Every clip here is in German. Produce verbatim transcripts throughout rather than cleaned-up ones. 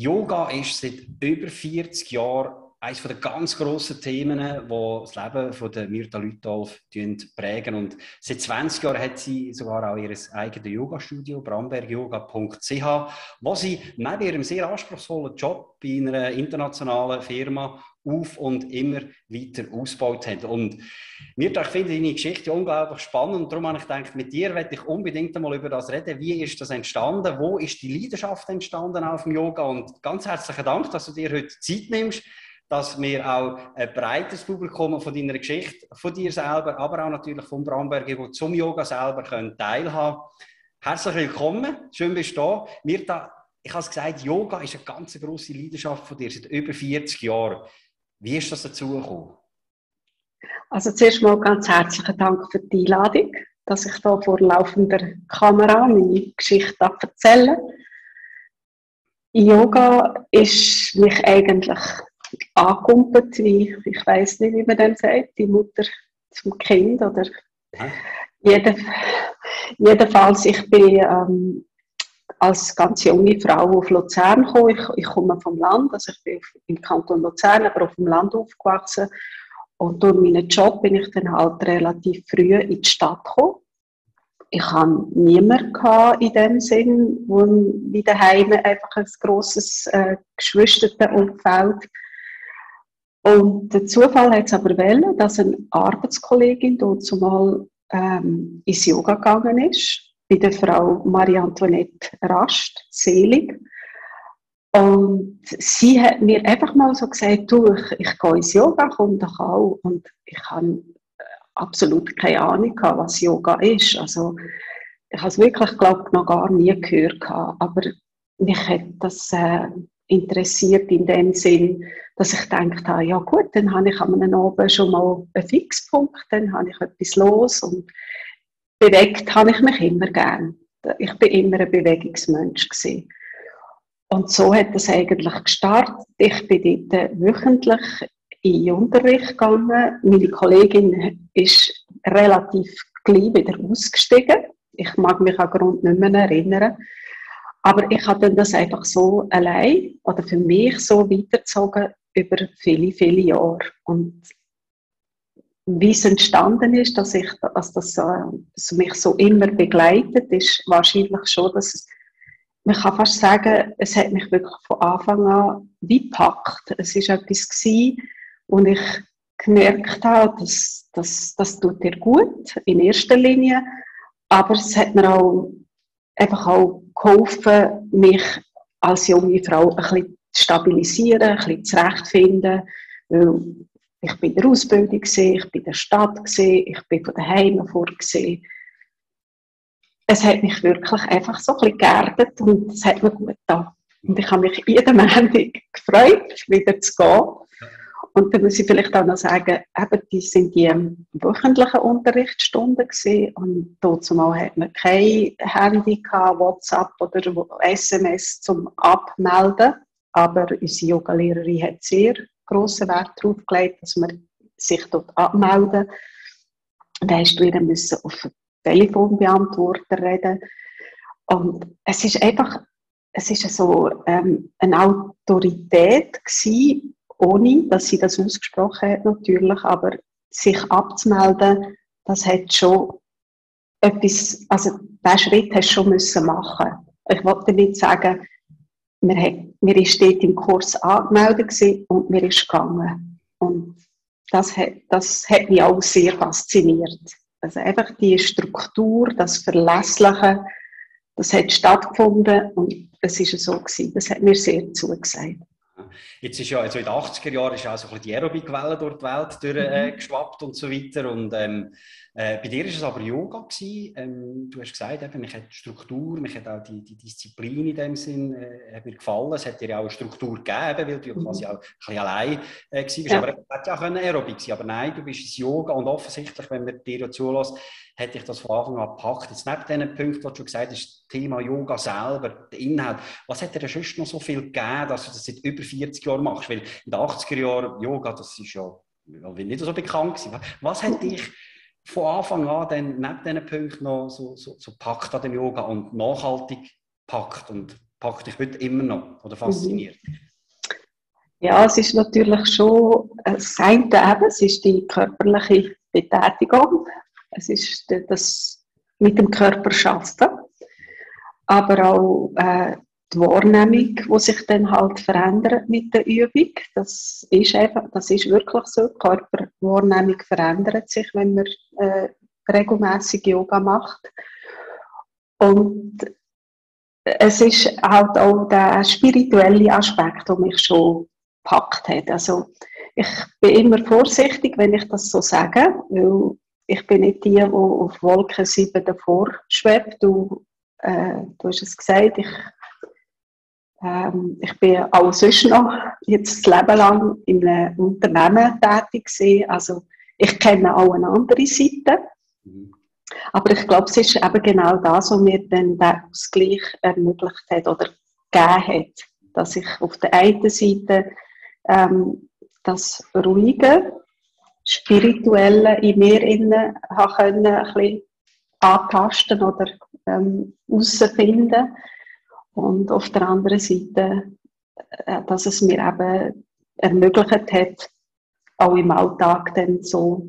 Yoga ist seit über vierzig Jahren eines der ganz grossen Themen, die das Leben von der Myrtha Lütolf prägen. Und seit zwanzig Jahren hat sie sogar auch ihr eigenes Yoga-Studio, Bramberg Yoga Punkt C H, wo sie neben ihrem sehr anspruchsvollen Job in einer internationalen Firma auf und immer weiter ausgebaut hat. Und Myrtha, ich finde deine Geschichte unglaublich spannend und darum habe ich gedacht, mit dir möchte ich unbedingt einmal über das reden. Wie ist das entstanden? Wo ist die Leidenschaft entstanden auf dem Yoga? Und ganz herzlichen Dank, dass du dir heute Zeit nimmst, dass wir auch ein breites Publikum von deiner Geschichte, von dir selber, aber auch natürlich vom Bramberg zum Yoga selber können teilhaben. Herzlich willkommen, schön bist du da. Myrtha, ich habe es gesagt, Yoga ist eine ganz grosse Leidenschaft von dir seit über vierzig Jahren. Wie ist das dazu gekommen? Also zuerst mal ganz herzlichen Dank für die Einladung, dass ich hier vor laufender Kamera meine Geschichte erzähle. Yoga ist mich eigentlich angekumpelt, wie, ich weiss nicht, wie man dem sagt, die Mutter zum Kind. Oder hm? jeder, jedenfalls, ich bin ähm, als ganz junge Frau auf Luzern gekommen. Ich, ich komme vom Land, also ich bin im Kanton Luzern, aber auf dem Land aufgewachsen. Und durch meinen Job bin ich dann halt relativ früh in die Stadt gekommen. Ich hatte niemanden in dem Sinn, wo wie daheim einfach ein grosses äh, Geschwisterumfeld. Und der Zufall hat es aber wollen, dass eine Arbeitskollegin dort zumal ähm, ins Yoga gegangen ist. Bei der Frau Marie-Antoinette Rast, selig. Und sie hat mir einfach mal so gesagt, du, ich, ich gehe ins Yoga, komm doch auch. Und ich habe absolut keine Ahnung gehabt, was Yoga ist. Also, ich habe es wirklich, glaube ich, noch gar nie gehört gehabt. Aber mich hat das äh, interessiert in dem Sinn, dass ich gedacht habe, ja gut, dann habe ich an einem Abend schon mal einen Fixpunkt, dann habe ich etwas los und bewegt habe ich mich immer gern. Ich war immer ein Bewegungsmensch gewesen. Und so hat es eigentlich gestartet. Ich bin dort wöchentlich in den Unterricht gegangen. Meine Kollegin ist relativ gleich wieder ausgestiegen. Ich mag mich an den Grund nicht mehr erinnern. Aber ich habe das einfach so allein oder für mich so weitergezogen über viele, viele Jahre. Und wie es entstanden ist, dass, ich, dass das äh, mich so immer begleitet, ist wahrscheinlich schon, dass es, man kann fast sagen, es hat mich wirklich von Anfang an wie gepackt. Es war etwas gewesen, wo ich gemerkt habe, dass, dass, das tut dir gut, in erster Linie, aber es hat mir auch, einfach auch geholfen, mich als junge Frau ein bisschen zu stabilisieren, ein bisschen zurechtfinden. Ich bin in der Ausbildung, ich bin in der Stadt, ich bin von daheim vor. Es hat mich wirklich einfach so ein bisschen geerdet und es hat mir gut getan. Und ich habe mich jeden Abend gefreut, wieder zu gehen. Und da muss ich vielleicht auch noch sagen, eben, das waren die wöchentlichen Unterrichtsstunden gewesen. Und dazumal hat man kein Handy gehabt, WhatsApp oder S M S zum Abmelden. Aber unsere Yogalehrerin hat sehr grossen Wert darauf gelegt, dass man sich dort abmelden. Und dann musst du wieder auf den Telefonbeantworter reden. Und es ist einfach, es ist so ähm, eine Autorität gewesen, ohne, dass sie das ausgesprochen hat natürlich, aber sich abzumelden, das hat schon etwas, also diesen Schritt hast du schon müssen machen. Ich wollte damit sagen, wir haben Mir ist dort im Kurs angemeldet und mir ist gegangen. Und das hat, das hat mich auch sehr fasziniert. Also einfach die Struktur, das Verlässliche, das hat stattgefunden und es war so gewesen. Das hat mir sehr zugesagt. Jetzt ist ja, also in den achtziger Jahren ist ja auch so ein bisschen die Aerobic-Welle durch die Welt durch, äh, geschwappt und so weiter. Und, ähm, äh, bei dir war es aber Yoga gewesen. Ähm, du hast gesagt, eben, mich hat die Struktur, mich hat auch die, die Disziplin in dem Sinn äh, hat mir gefallen. Es hat dir ja auch eine Struktur gegeben, weil du mhm. quasi auch ein bisschen allein äh, warst. Ja. Aber es hätte ja auch Aerobic sein. Aber nein, du bist ins Yoga und offensichtlich, wenn man dir ja zulässt, hätte ich das von Anfang an gepackt. Jetzt neben diesen Punkten, was du schon gesagt hast, das Thema Yoga selber, der Inhalt. Was hat dir denn sonst noch so viel gegeben, dass du das seit über vierzig Jahren machst? Weil in den achtziger Jahren Yoga, das ist ja nicht so bekannt gewesen. Was hat dich von Anfang an denn neben diesen Punkten noch so, so, so gepackt an dem Yoga und nachhaltig gepackt und packt dich heute immer noch oder fasziniert? Ja, es ist natürlich schon das eine eben, es ist die körperliche Betätigung, es ist das mit dem Körper arbeiten, aber auch äh, die Wahrnehmung, die sich dann halt verändert mit der Übung, das ist, eben, das ist wirklich so, die Körperwahrnehmung verändert sich, wenn man äh, regelmässig Yoga macht. Und es ist halt auch der spirituelle Aspekt, der mich schon gepackt hat. Also ich bin immer vorsichtig, wenn ich das so sage, weil ich bin nicht die, die auf Wolke sieben davor schwebt. Du, äh, du hast es gesagt, ich, ähm, ich bin auch sonst noch jetzt das Leben lang in einem Unternehmen tätig gewesen. Also ich kenne auch eine andere Seite. Mhm. Aber ich glaube, es ist eben genau das, was mir dann den Ausgleich ermöglicht hat oder gegeben hat. Dass ich auf der einen Seite ähm, das Ruhige, Spirituelle in mir innen ein bisschen antasten oder herausfinden ähm, und auf der anderen Seite, äh, dass es mir eben ermöglicht hat, auch im Alltag dann so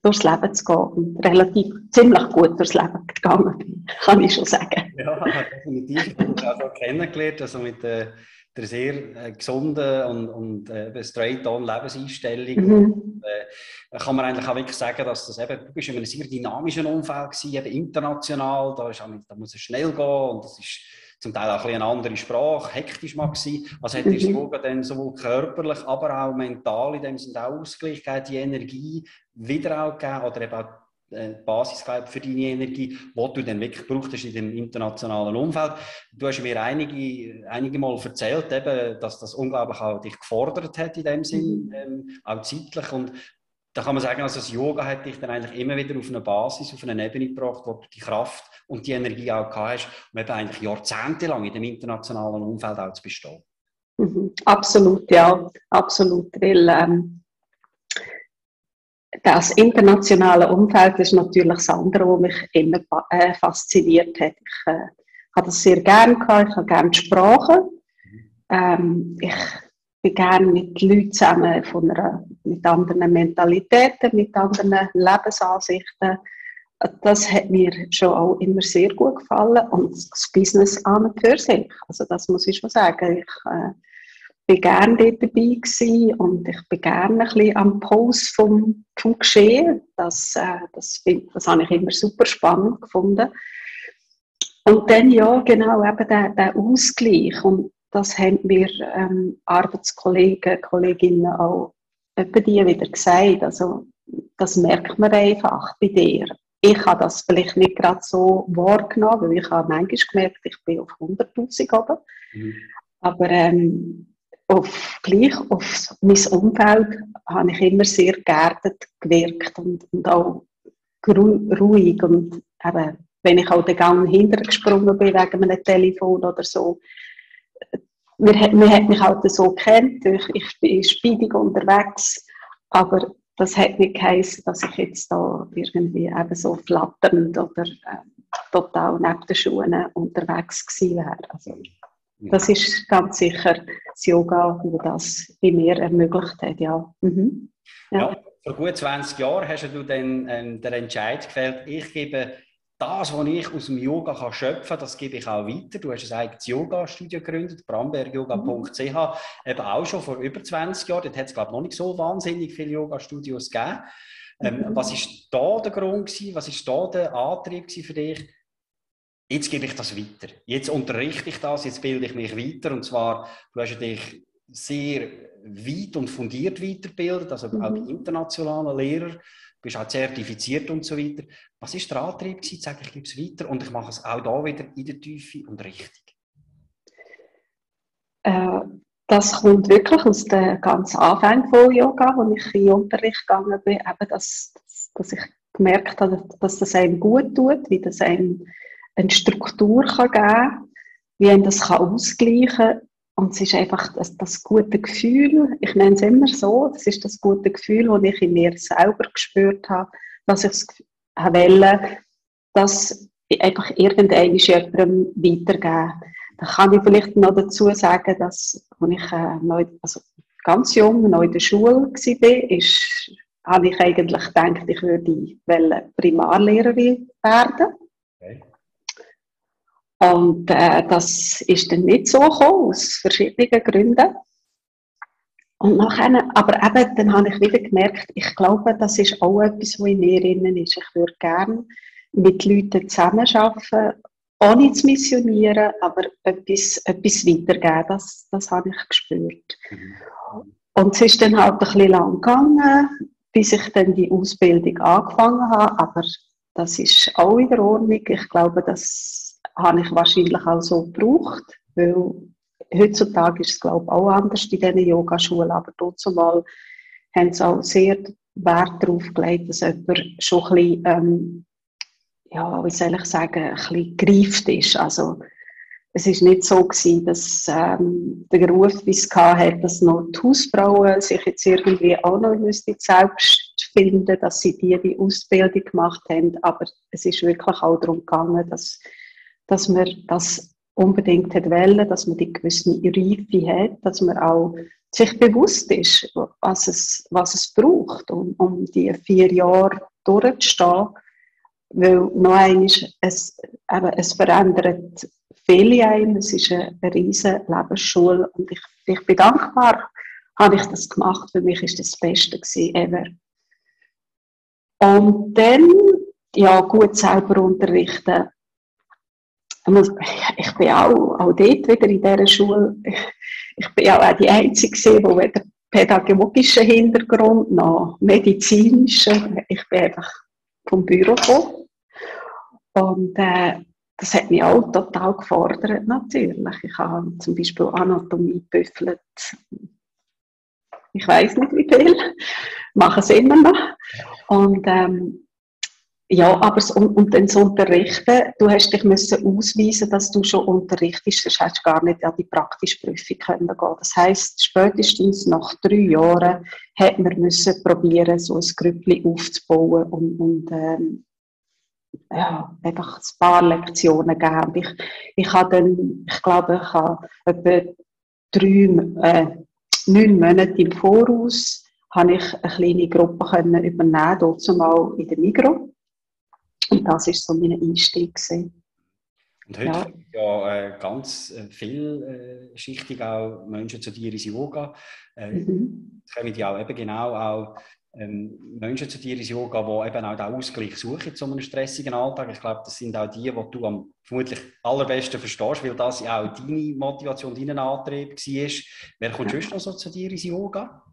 durchs Leben zu gehen und relativ ziemlich gut durchs Leben gegangen bin, kann ich schon sagen. Ja, definitiv. Ich habe das auch kennengelernt, also mit äh, der sehr äh, gesunden und, und äh, straight-on Lebenseinstellung. Mhm. Und, äh, kann man eigentlich auch wirklich sagen, dass das eben, du bist in einem sehr dynamischen Umfeld gewesen, eben international, da, ist auch nicht, da muss es schnell gehen und das ist zum Teil auch ein eine andere Sprache, hektisch mal gewesen. Also hat dir sogar dann sowohl körperlich, aber auch mental in dem Sinne auch Ausgleich gegeben, die Energie wieder auch gegeben oder eben auch die Basis für deine Energie, die du dann wirklich gebraucht hast in dem internationalen Umfeld. Du hast mir einige, einige Mal erzählt, eben, dass das unglaublich auch dich gefordert hat in dem Sinn, ähm, auch zeitlich. Und da kann man sagen, also das Yoga hat dich dann eigentlich immer wieder auf eine Basis, auf eine Ebene gebracht, wo du die Kraft und die Energie auch gehabt hast, um eben eigentlich jahrzehntelang in dem internationalen Umfeld auch zu bestehen. Mhm, absolut, ja, absolut. Weil ähm, das internationale Umfeld ist natürlich das andere, was mich immer äh, fasziniert hat. Ich äh, habe das sehr gerne gehabt, ich habe gerne die Sprache. Mhm. Ähm, ich bin gerne mit Leuten zusammen von einer, mit anderen Mentalitäten, mit anderen Lebensansichten. Das hat mir schon auch immer sehr gut gefallen. Und das Business an und für sich. Also das muss ich schon sagen. Ich äh, bin gerne dort dabei gewesen und ich bin gerne ein bisschen am Puls vom, vom Geschehen. Das, äh, das, das habe ich immer super spannend gefunden. Und dann ja, genau, eben der, der Ausgleich. Und das haben mir ähm, Arbeitskollegen, Kolleginnen auch etwa die wieder gesagt. Also, das merkt man einfach bei dir. Ich habe das vielleicht nicht gerade so wahrgenommen, weil ich habe manchmal gemerkt, ich bin auf hunderttausend oben. Mhm. Aber ähm, auf, gleich auf mein Umfeld habe ich immer sehr geerdet gewirkt und, und auch ruhig. Und eben, wenn ich auch den Gang hintergesprungen bin wegen einem Telefon oder so, man hat, man hat mich halt so gekannt, ich, ich bin speedig unterwegs, aber das hat nicht geheißen, dass ich jetzt da irgendwie eben so flatternd oder äh, total neben den Schuhen unterwegs gewesen wäre. Also, ja. Das ist ganz sicher das Yoga, das das in mir ermöglicht hat. Ja. Mhm. Ja. Ja, vor gut zwanzig Jahren hast du dann ähm, den Entscheid gefällt, ich gebe das, was ich aus dem Yoga kann schöpfen kann, das gebe ich auch weiter. Du hast ein eigenes Yoga-Studio gegründet, Bramberg Yoga Punkt C H, eben auch schon vor über zwanzig Jahren. Dort hat es, glaube ich, noch nicht so wahnsinnig viele Yoga-Studios gegeben. Ähm, mhm. Was war da der Grund gewesen? Was war da der Antrieb gewesen für dich? Jetzt gebe ich das weiter. Jetzt unterrichte ich das, jetzt bilde ich mich weiter. Und zwar, du hast dich sehr weit und fundiert weitergebildet, also mhm. auch bei internationalen Lehrern. Du bist auch zertifiziert und so weiter. Was war der Antrieb? Ich sage, ich gebe es weiter und ich mache es auch da wieder in der Tiefe und richtig. Äh, das kommt wirklich aus dem ganzen Anfang von Yoga, als ich in den Unterricht gegangen bin, eben dass, dass ich gemerkt habe, dass das einem gut tut, wie das einem eine Struktur kann geben kann, wie einem das kann ausgleichen kann. Und es ist einfach das, das gute Gefühl, ich nenne es immer so, das ist das gute Gefühl, das ich in mir selber gespürt habe, dass ich es wollte, dass ich einfach irgendwann jemandem weitergeben. Da kann ich vielleicht noch dazu sagen, dass, als ich äh, neu, also ganz jung noch in der Schule war, habe ich eigentlich gedacht, ich würde Primarlehrerin werden. Okay. Und äh, das ist dann nicht so gekommen, aus verschiedenen Gründen. Und nachher, aber eben, dann habe ich wieder gemerkt, ich glaube, das ist auch etwas, was in mir drin ist. Ich würde gerne mit Leuten zusammenarbeiten, ohne zu missionieren, aber etwas, etwas weitergeben. Das, das habe ich gespürt. Mhm. Und es ist dann halt ein bisschen lang gegangen, bis ich dann die Ausbildung angefangen habe. Aber das ist auch in der Ordnung. Ich glaube, das habe ich wahrscheinlich auch so gebraucht, weil heutzutage ist es, glaube ich, auch anders in diesen Yogaschulen, aber trotzdem haben sie auch sehr Wert darauf gelegt, dass jemand schon ein bisschen, ähm, ja, wie soll ich sagen, ein bisschen gereift ist. Also, es war nicht so gewesen, dass ähm, der Ruf, wie es hatte, dass noch die Hausfrauen sich jetzt irgendwie auch noch selbst finden müssen, dass sie die, die Ausbildung gemacht haben. Aber es ist wirklich auch darum gegangen, dass, dass wir das unbedingt wollen, dass man die gewisse Reife hat, dass man auch sich bewusst ist, was es, was es braucht, um, um die vier Jahre durchzustehen. Weil noch einmal, es, eben, es verändert viele einem, es ist eine riesige Lebensschule und ich, ich bin dankbar, habe ich das gemacht, für mich war das das Beste gewesen, ever. Und dann, ja, gut selber unterrichten. Ich bin auch, auch dort wieder in dieser Schule, ich bin auch die Einzige, die weder pädagogischen Hintergrund noch medizinischen, ich bin einfach vom Büro gekommen. Und äh, das hat mich auch total gefordert, natürlich. Ich habe zum Beispiel Anatomie gebüffelt, ich weiß nicht wie viel, mache es immer noch. Und, ähm, ja, aber so, und dann zu unterrichten, du hast dich müssen ausweisen, dass du schon unterrichtest, sonst hast du gar nicht an die praktische Prüfung können gehen. Das heisst, spätestens nach drei Jahren hätten wir müssen probieren, so ein Grüppli aufzubauen und, und ähm, ja, einfach ein paar Lektionen geben. Ich, ich habe dann, ich glaube, ich habe etwa drei, äh, neun Monate im Voraus habe ich eine kleine Gruppe können übernehmen, dort zumal in der Migros. Und das war so mein Einstieg. Und heute ja. Kommen ja äh, ganz äh, vielschichtig äh, auch Menschen zu dir ins Yoga. Äh, mhm. Es kommen ja auch eben genau auch ähm, Menschen zu dir ins Yoga, die eben auch den Ausgleich suchen zu einem stressigen Alltag. Ich glaube, das sind auch die, die du am vermutlich allerbesten verstehst, weil das ja auch deine Motivation, dein Antrieb war. Wer kommt ja. Sonst noch so zu dir ins Yoga?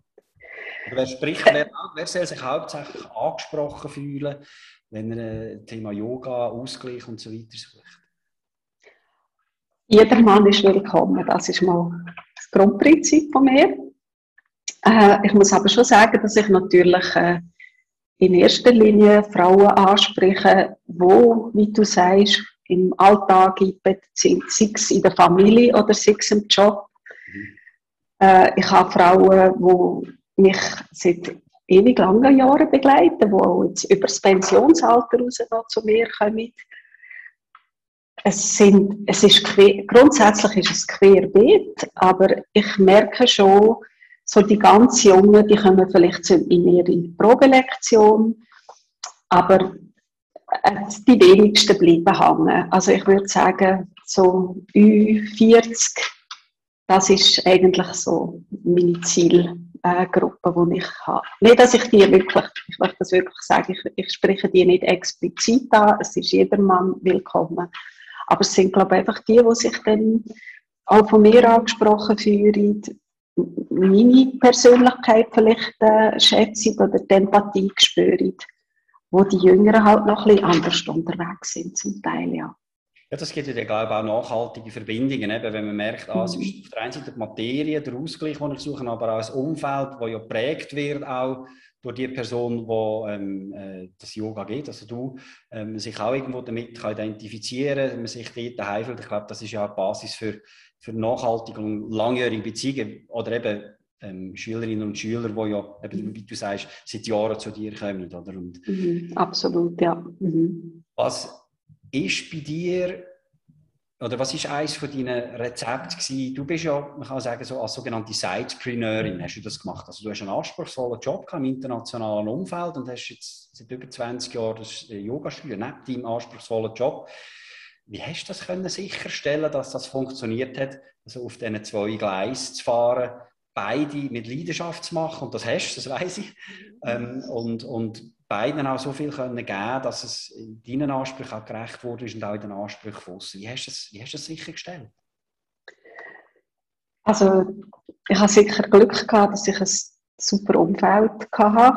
Oder wer spricht, wer, wer soll sich hauptsächlich angesprochen fühlen, wenn er Thema Yoga, Ausgleich und so weiter sucht? Jeder Mann ist willkommen, das ist mal das Grundprinzip von mir. Äh, ich muss aber schon sagen, dass ich natürlich äh, in erster Linie Frauen anspreche, wo, wie du sagst, im Alltag eingebettet sind, sei es in der Familie oder sei es im Job. Mhm. Äh, ich habe Frauen, die mich seit ewig lange Jahre begleiten, die auch jetzt über das Pensionsalter raus noch zu mir kommen. Es, sind, es ist quer, grundsätzlich ist es querbeet, aber ich merke schon, so die ganz Jungen, die kommen vielleicht in ihre Probelektion, aber die wenigsten bleiben hängen. Also ich würde sagen, so über vierzig, das ist eigentlich so meine Ziel. Gruppen, die ich habe. Nicht, dass ich die wirklich, ich möchte das wirklich sagen, ich, ich spreche die nicht explizit an, es ist jedermann willkommen. Aber es sind, glaube ich, einfach die, die sich dann auch von mir angesprochen fühlen, meine Persönlichkeit vielleicht äh, schätzen oder die Empathie spüren, wo die Jüngeren halt noch ein bisschen anders unterwegs sind, zum Teil, ja. Ja, das gibt ja, glaube ich, auch nachhaltige Verbindungen, eben, wenn man merkt, ah, es ist auf der einen Seite die Materie, der Ausgleich, den ich suche, aber auch das Umfeld, das ja geprägt wird, auch durch die Person, die ähm, das Yoga geht, also du ähm, sich auch irgendwo damit kann identifizieren kann, man sich dort daheim fühlt. Ich glaube, das ist ja auch die Basis für, für nachhaltige und langjährige Beziehungen oder eben ähm, Schülerinnen und Schüler, die ja, eben, wie du sagst, seit Jahren zu dir kommen. Oder? Und, mhm, absolut, ja. Mhm. Was ist bei dir oder was war eines von deinen Rezepten? Du bist ja, man kann sagen, so als sogenannte Sidepreneurin hast du das gemacht. Also du hast einen anspruchsvollen Job gehabt im internationalen Umfeld und hast jetzt seit über zwanzig Jahren das Yoga-Studio neben deinem anspruchsvollen Job. Wie hast du das können sicherstellen, dass das funktioniert hat, also auf diesen zwei Gleisen zu fahren, beide mit Leidenschaft zu machen, und das hast du, das weiss ich, ähm, und, und beiden auch so viel können geben, dass es deinen Ansprüchen auch gerecht wurde und auch in den Ansprüchen von aussen. Wie hast du das, wie hast du das sichergestellt? Also, ich habe sicher Glück gehabt, dass ich ein super Umfeld hatte,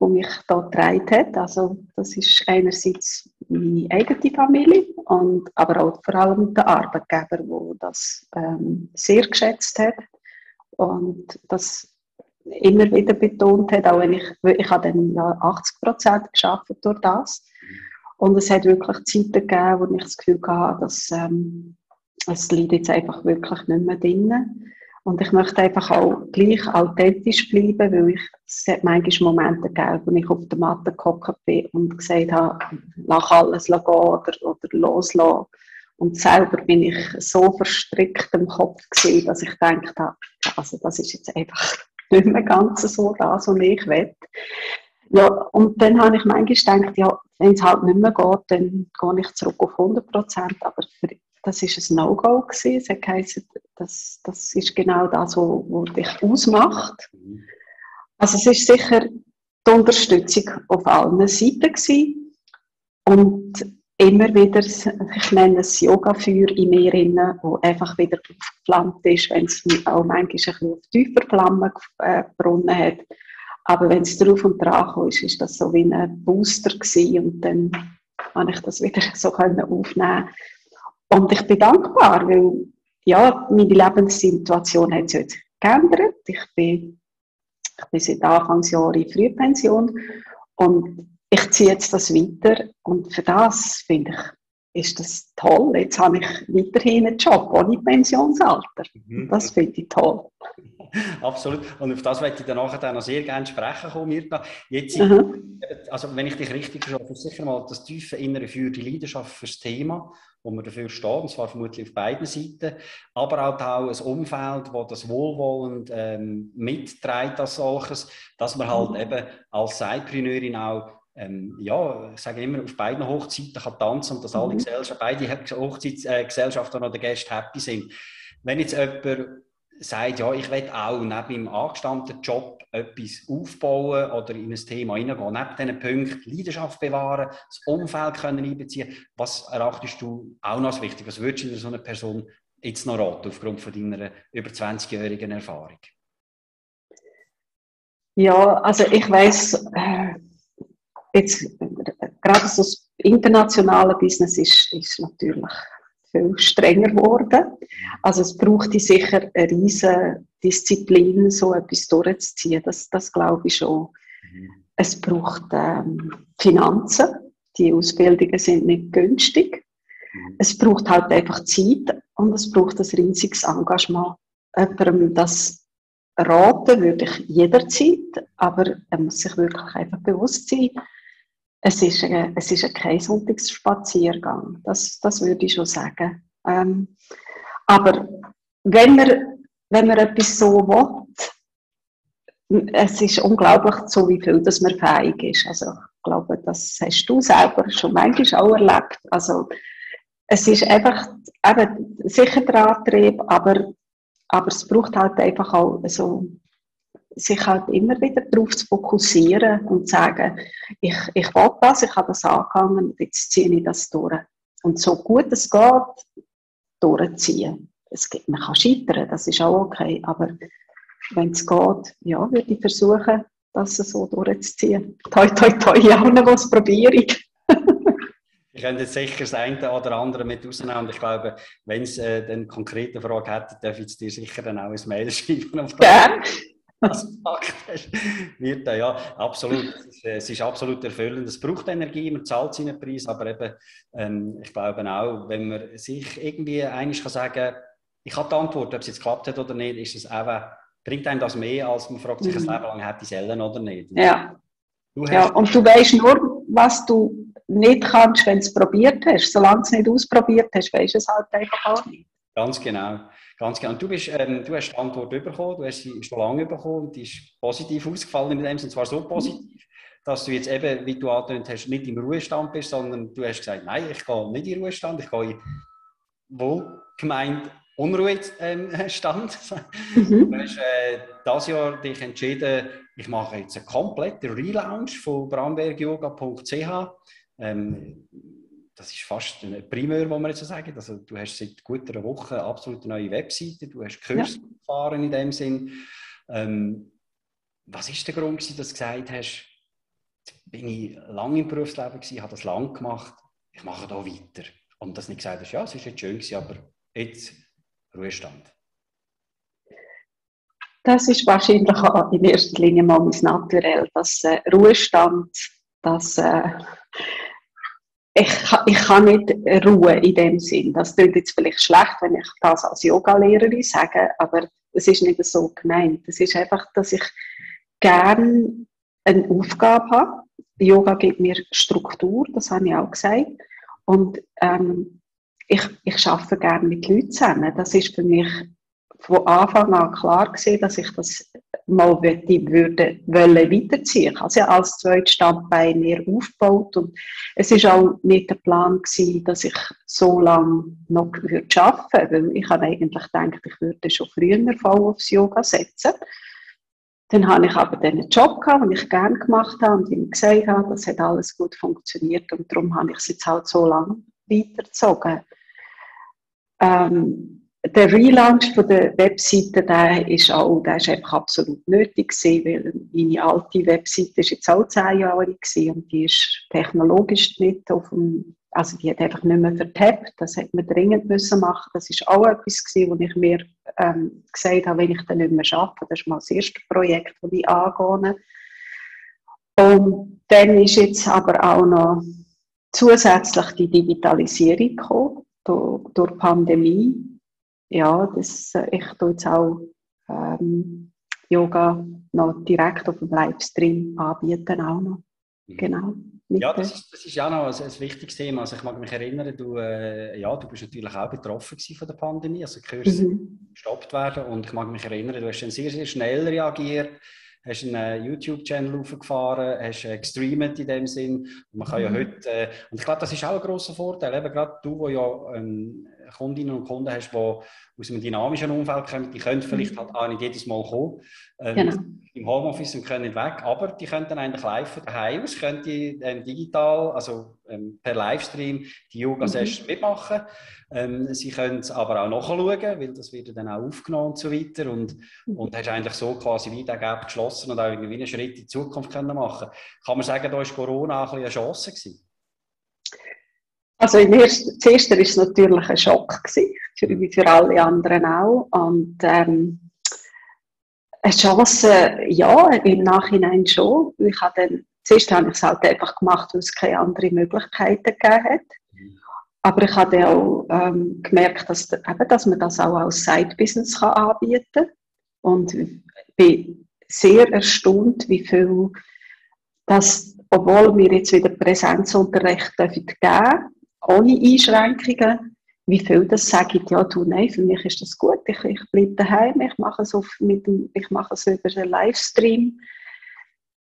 das mich da getragen hat. Also, das ist einerseits meine eigene Familie, und, aber auch vor allem der Arbeitgeber, der das ähm, sehr geschätzt hat und das immer wieder betont hat, auch wenn ich, ich habe dann achtzig Prozent gearbeitet durch das. Und es hat wirklich Zeiten gegeben, wo ich das Gefühl hatte, dass ähm, es liegt jetzt einfach wirklich nicht mehr drin. Und ich möchte einfach auch gleich authentisch bleiben, weil ich, es hat manchmal Momente gegeben, wo ich auf der Matte gehockt bin und gesagt habe, lass alles gehen oder, oder loslassen. Und selber bin ich so verstrickt im Kopf gewesen, dass ich gedacht habe, also das ist jetzt einfach nicht mehr ganz so das, was ich will. Ja, und dann habe ich manchmal gedacht, ja, wenn es halt nicht mehr geht, dann gehe ich zurück auf hundert Prozent. Aber für, das war ein No-Go. Es hat geheißen, das, das ist genau das, was dich ausmacht. Also es war sicher die Unterstützung auf allen Seiten gewesen. Und immer wieder, ich nenne es Yoga-Feuer in mir inne, das einfach wieder aufgeflammt ist, wenn es auch manchmal ein bisschen auf tiefer Flamme gebrunnen hat. Aber wenn es drauf und dran kam, war das so wie ein Booster gewesen, und dann konnte ich das wieder so aufnehmen. Und ich bin dankbar, weil ja, meine Lebenssituation hat sich jetzt geändert. Ich bin, ich bin seit Anfangsjahr in Frühpension und ich ziehe jetzt das weiter, und für das, finde ich, ist das toll. Jetzt habe ich weiterhin einen Job, ohne Pensionsalter. Mhm. Das finde ich toll. Absolut. Und auf das möchte ich danach dann noch sehr gerne sprechen kommen, Myrtha. Jetzt, mhm. also, wenn ich dich richtig verstehe, sicher mal das tiefe innere Feuer, die Leidenschaft für das Thema, wo wir dafür stehen, und zwar vermutlich auf beiden Seiten, aber auch, auch ein Umfeld, das das wohlwollend ähm, mitträgt als solches, dass man halt mhm. eben als Sidepreneurin auch Ähm, ja, ich sage immer, auf beiden Hochzeiten kann tanzen und dass alle mhm. Gesellschaften, beide Hochzeitsgesellschaften äh, oder Gäste happy sind. Wenn jetzt jemand sagt, ja, ich will auch neben meinem angestammten Job etwas aufbauen oder in ein Thema hineingehen, neben diesen Punkten Leidenschaft bewahren, das Umfeld können einbeziehen, was erachtest du auch noch als wichtig? Was würdest du so einer Person jetzt noch raten, aufgrund von deiner über zwanzigjährigen Erfahrung? Ja, also ich weiss, äh jetzt, gerade so das internationale Business ist, ist natürlich viel strenger geworden. Also es brauchte sicher eine riesige Disziplin, so etwas durchzuziehen. Das, das glaube ich schon. Mhm. Es braucht ähm, Finanzen. Die Ausbildungen sind nicht günstig. Mhm. Es braucht halt einfach Zeit und es braucht ein riesiges Engagement. Jemandem das raten würde ich jederzeit, aber er muss sich wirklich einfach bewusst sein, es ist, ein, es ist ein kein Sonntagsspaziergang, das, das würde ich schon sagen. Ähm, aber wenn man, wenn man etwas so will, es ist unglaublich, so wie viel dass man fähig ist. Also ich glaube, das hast du selber schon manchmal auch erlebt. Also es ist einfach eben, sicher der Antrieb, aber, aber es braucht halt einfach auch so, sich halt immer wieder darauf zu fokussieren und zu sagen, ich, ich will das, ich habe das angegangen und jetzt ziehe ich das durch. Und so gut es geht, durchziehen. Es geht, man kann scheitern, das ist auch okay, aber wenn es geht, ja, würde ich versuchen, das so durchzuziehen. Toi, toi, toi, ja, was probiere ich. Ich könnte jetzt sicher das eine oder andere mit rausnehmen, und ich glaube, wenn es äh, eine konkrete Frage hätte, darf ich dir sicher dann auch ein Mail schreiben. Ja. Das wird da, ja, absolut. Es ist, es ist absolut erfüllend. Es braucht Energie, man zahlt seinen Preis, aber eben, ähm, ich glaube auch, wenn man sich irgendwie eigentlich kann sagen, ich habe die Antwort, ob es jetzt geklappt hat oder nicht, ist es eben, bringt einem das mehr, als man fragt sich mhm. ein Leben lang, hätte ich es oder nicht. Ja. Du hast ja, und du weißt nur, was du nicht kannst, wenn du es probiert hast. Solange du es nicht ausprobiert hast, weisst du es halt einfach auch nicht. Ganz genau. Ganz genau. Und du, bist, ähm, du hast die Antwort bekommen, du hast sie schon lange bekommen und die ist positiv ausgefallen in dem Sinne, und zwar so positiv, dass du jetzt eben, wie du angetönt hast, nicht im Ruhestand bist, sondern du hast gesagt, nein, ich gehe nicht in Ruhestand, ich gehe in wohlgemeint Unruhestand. Mhm. Du hast äh, dieses Jahr dich entschieden, ich mache jetzt einen kompletten Relaunch von Bramberg Yoga Punkt C H. Ähm, Das ist fast ein Primär, muss man jetzt so sagen. Also, du hast seit gut einer Woche eine absolut neue Webseite, du hast Kurse ja. gefahren in dem Sinn. Ähm, was war der Grund, dass du gesagt hast, bin ich lange im Berufsleben gewesen, habe das lange gemacht, ich mache da weiter. Und dass du nicht gesagt hast, ja, es war jetzt schön gewesen, aber jetzt Ruhestand. Das ist wahrscheinlich auch in erster Linie mal mein Naturell, dass äh, Ruhestand, dass... Äh, Ich, ich kann nicht Ruhe in dem Sinn. Das klingt jetzt vielleicht schlecht, wenn ich das als Yogalehrerin sage, aber es ist nicht so gemeint. Es ist einfach, dass ich gerne eine Aufgabe habe. Yoga gibt mir Struktur, das habe ich auch gesagt. Und ähm, ich, ich arbeite gerne mit Leuten zusammen. Das ist für mich von Anfang an klar gewesen, dass ich das mal würde, würde weiterziehen. Ich habe es ja als zweites Standbein mir aufgebaut und es war auch nicht der Plan gewesen, dass ich so lange noch würde arbeiten würde. Ich habe eigentlich gedacht, ich würde schon früher voll aufs Yoga setzen. Dann habe ich aber den Job gehabt, den ich gerne gemacht habe und ihm gesagt habe, das hat alles gut funktioniert und darum habe ich es jetzt halt so lange weitergezogen. Ähm, Der Relaunch von der Webseite, der ist auch, der ist einfach absolut nötig gewesen, weil meine alte Webseite ist jetzt auch zehn Jahre alt gewesen und die ist technologisch nicht auf dem, also die hat einfach nicht mehr vertappt. Das hätte man dringend müssen machen. Das ist auch etwas gewesen, wo ich mir ähm, gesagt habe, wenn ich dann nicht mehr schaffe, das ist mal das erste Projekt, das ich angehe. Und dann ist jetzt aber auch noch zusätzlich die Digitalisierung gekommen, durch, durch die Pandemie. Ja, das, ich tue jetzt auch ähm, Yoga noch direkt auf dem Livestream anbieten, auch noch. Mhm. Genau. Ja, das ist, das ist ja noch ein, ein wichtiges Thema. Also ich mag mich erinnern, du, äh, ja, du bist natürlich auch betroffen von der Pandemie, also Kurse mhm. gestoppt werden. Und ich mag mich erinnern, du hast dann sehr, sehr schnell reagiert, hast einen äh, YouTube-Channel aufgefahren, hast äh, gestreamt in dem Sinn. Und man kann mhm. ja heute, äh, und ich glaube, das ist auch ein grosser Vorteil, eben gerade du, wo ja... Ähm, Kundinnen und Kunden hast, die aus einem dynamischen Umfeld kommen, die können vielleicht halt auch nicht jedes Mal kommen, ähm, genau. im Homeoffice und können nicht weg, aber die können dann eigentlich live von daheim aus, können die ähm, digital, also ähm, per Livestream die Yoga-Session mhm. mitmachen, ähm, sie können es aber auch nachschauen, weil das wird dann auch aufgenommen und so weiter und, mhm. und hast eigentlich so quasi wie den Gap geschlossen und auch irgendwie einen Schritt in die Zukunft können machen. Kann man sagen, da war Corona auch ein bisschen eine Chance gewesen? Also im ersten, zuerst war es natürlich ein Schock, gewesen, wie für alle anderen auch. Und ähm, eine Chance, ja, im Nachhinein schon. Ich habe dann, zuerst habe ich es halt einfach gemacht, weil es keine anderen Möglichkeiten gegeben hat. Aber ich habe dann auch ähm, gemerkt, dass, eben, dass man das auch als Side-Business kann anbieten kann. Und bin sehr erstaunt, wie viel das, obwohl wir jetzt wieder Präsenzunterricht geben dürfen, ohne Einschränkungen, wie viel das sagen, ja, du, nein, für mich ist das gut, ich, ich bleibe daheim, ich mache es, auf, mit dem, ich mache es über den Livestream.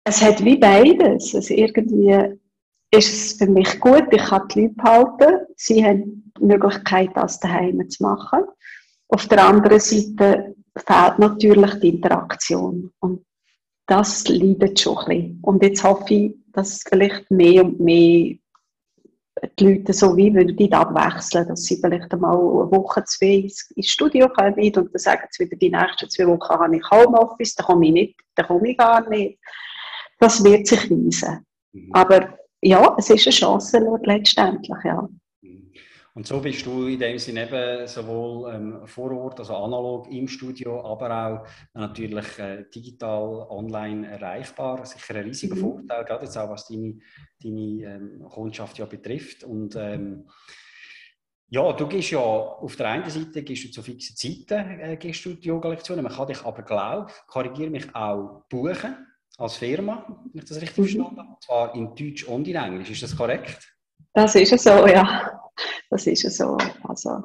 Es hat wie beides. Also irgendwie ist es für mich gut, ich kann die Leute halten, sie haben die Möglichkeit, das daheim zu machen. Auf der anderen Seite fehlt natürlich die Interaktion. Und das leidet schon ein bisschen. Und jetzt hoffe ich, dass vielleicht mehr und mehr die Leute so wie würden abwechseln, dass sie vielleicht einmal eine Woche, zwei ins Studio kommen und dann sagen sie wieder, die nächsten zwei Wochen habe ich Homeoffice, da komme ich nicht, da komme ich gar nicht. Das wird sich weisen. Mhm. Aber ja, es ist eine Chance letztendlich, ja. Und so bist du in dem Sinne eben sowohl ähm, vor Ort, also analog im Studio, aber auch natürlich äh, digital, online erreichbar. Sicher ein riesiger mhm. Vorteil, gerade jetzt auch was deine, deine ähm, Kundschaft ja betrifft. Und ähm, ja, du gehst ja auf der einen Seite gehst du zu fixen Zeiten äh, gehst du die Yoga-Lektionen. Man kann dich aber, glaube ich, korrigiere mich, auch buchen. als Firma, wenn ich das richtig mhm. verstanden habe. Und zwar in Deutsch und in Englisch. Ist das korrekt? Das ist so, ja. Das ist so. Also,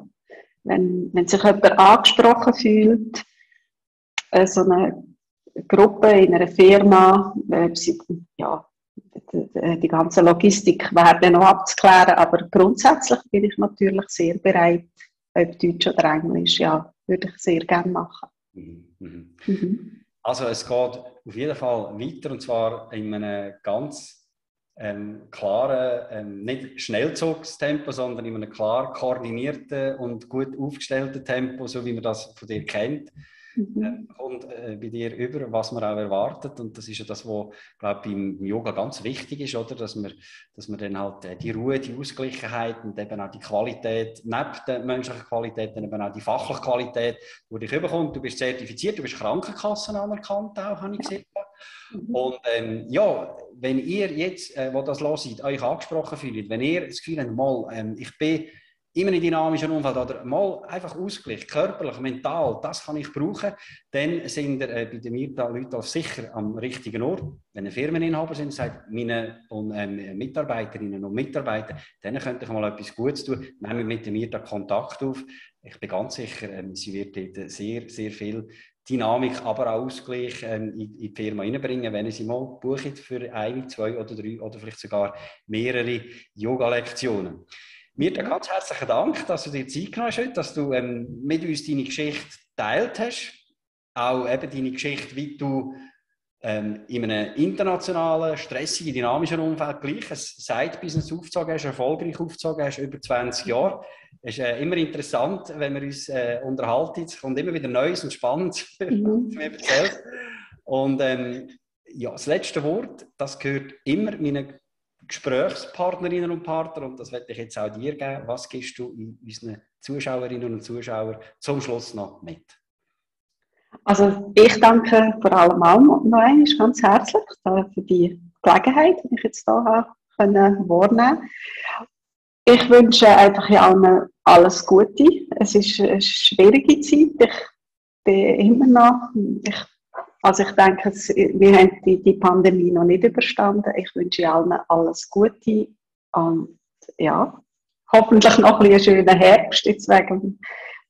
wenn, wenn sich jemand angesprochen fühlt, so eine Gruppe in einer Firma, ja, die ganze Logistik wäre dann noch abzuklären, aber grundsätzlich bin ich natürlich sehr bereit, ob Deutsch oder Englisch, ja, würde ich sehr gerne machen. Mhm. Mhm. Also es geht auf jeden Fall weiter, und zwar in einem ganz ähm, klaren, ähm, nicht Schnellzugstempo, sondern in einem klar koordinierten und gut aufgestellten Tempo, so wie man das von dir kennt. Mhm. Und äh, bei dir über, was man auch erwartet, und das ist ja das, was, glaube ich, beim Yoga ganz wichtig ist, oder? Dass man, dass man dann halt äh, die Ruhe, die Ausgleichheit und eben auch die Qualität, neben der menschlichen Qualität, dann eben auch die fachliche Qualität, die dich überkommt. Du bist zertifiziert, du bist Krankenkassen anerkannt auch, habe ich gesehen. Mhm. Und ähm, ja, wenn ihr jetzt, äh, wo das hört, euch angesprochen fühlt, wenn ihr das Gefühl habt, mal, ähm, ich bin immer in dynamischen Umfeld, oder mal einfach Ausgleich, körperlich, mental, das kann ich brauchen, dann sind ihr äh, bei der Myrtha Lütolf sicher am richtigen Ort. Wenn ihr Firmeninhaber sind, sagt meine und, ähm, Mitarbeiterinnen und Mitarbeiter, dann könnt ihr mal etwas Gutes tun. Nehmt mit der Myrtha Kontakt auf. Ich bin ganz sicher, ähm, sie wird dort sehr, sehr viel Dynamik, aber auch Ausgleich ähm, in, in die Firma reinbringen, wenn ihr sie mal bucht für eine, zwei oder drei oder vielleicht sogar mehrere Yoga-Lektionen. Myrtha, ganz herzlichen Dank, dass du dir Zeit genommen hast, dass du ähm, mit uns deine Geschichte geteilt hast. Auch eben deine Geschichte, wie du ähm, in einem internationalen, stressigen, dynamischen Umfeld gleich ein Side-Business aufgezogen hast, erfolgreich aufgezogen hast, über zwanzig Jahre. Es ist äh, immer interessant, wenn wir uns äh, unterhalten. Es kommt immer wieder Neues und Spannendes, was du mir erzählst. Und ähm, ja, das letzte Wort, das gehört immer meinen Gesprächspartnerinnen und Partner, und das werde ich jetzt auch dir geben. Was gibst du unseren Zuschauerinnen und Zuschauern zum Schluss noch mit? Also ich danke vor allem auch noch einmal ganz herzlich für die Gelegenheit, die ich jetzt hier wahrnehmen konnte. Ich wünsche einfach allen alles Gute. Es ist eine schwierige Zeit. Ich bin immer noch... Ich Also ich denke, wir haben die, die Pandemie noch nicht überstanden. Ich wünsche allen alles Gute und ja, hoffentlich noch ein bisschen schönen Herbst, jetzt wegen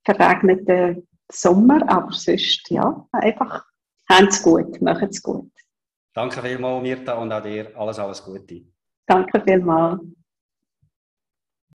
verregneten Sommer, aber sonst, ja, einfach, habt's gut, macht's gut. Danke vielmals, Myrtha, und auch dir alles, alles Gute. Danke vielmals.